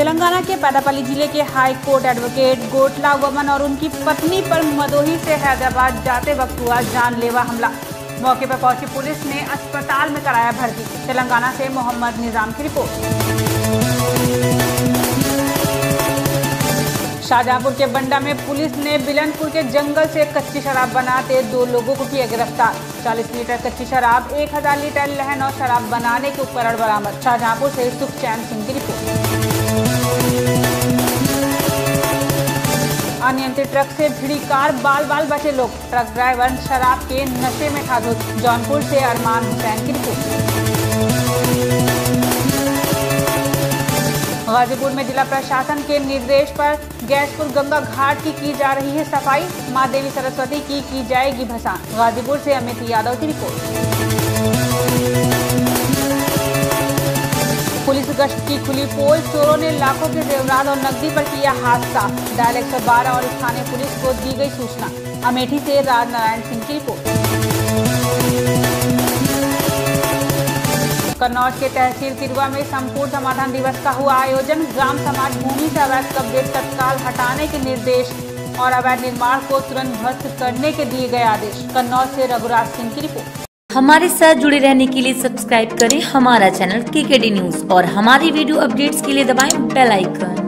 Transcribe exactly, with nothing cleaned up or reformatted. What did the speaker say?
तेलंगाना के पैदापल्ली जिले के हाई कोर्ट एडवोकेट गोटला वमन और उनकी पत्नी पर मदोही से हैदराबाद जाते वक्त हुआ जानलेवा हमला। मौके पर पहुंची पुलिस ने अस्पताल में कराया भर्ती। तेलंगाना से मोहम्मद निजाम की रिपोर्ट। शाहजहांपुर के बंडा में पुलिस ने बिलनपुर के जंगल से कच्ची शराब बनाते दो लोगों को किया गिरफ्तार। चालीस लीटर कच्ची शराब, एक हजार लीटर लहन और शराब बनाने के उपकरण बरामद। शाहजहांपुर से सुखचैन सिंह की रिपोर्ट। अनियंत्रित ट्रक से भिड़ी कार, बाल बाल बचे लोग। ट्रक ड्राइवर शराब के नशे में था धुत। जौनपुर से अरमान हुसैन की रिपोर्ट। गाजीपुर में जिला प्रशासन के निर्देश पर गैसपुर गंगा घाट की की जा रही है सफाई। मां देवी सरस्वती की की जाएगी भसान। गाजीपुर से अमित यादव की रिपोर्ट। पुलिस गश्त की खुली पोल, चोरों ने लाखों के जेवरात और नकदी पर किया हाथ साफ। डायल एक सौ बारह और थाने पुलिस को दी गई सूचना। अमेठी से राजनारायण सिंह की रिपोर्ट। कन्नौज के तहसील तिरुवा में संपूर्ण समाधान दिवस का हुआ आयोजन। ग्राम समाज भूमि से अवैध कब्जे तत्काल हटाने के निर्देश और अवैध निर्माण को तुरंत ध्वस्त करने के दिए गए आदेश। कन्नौज से रघुराज सिंह की रिपोर्ट। हमारे साथ जुड़े रहने के लिए सब्सक्राइब करें हमारा चैनल केकेडी न्यूज और हमारी वीडियो अपडेट्स के लिए दबाएं बेल आइकन।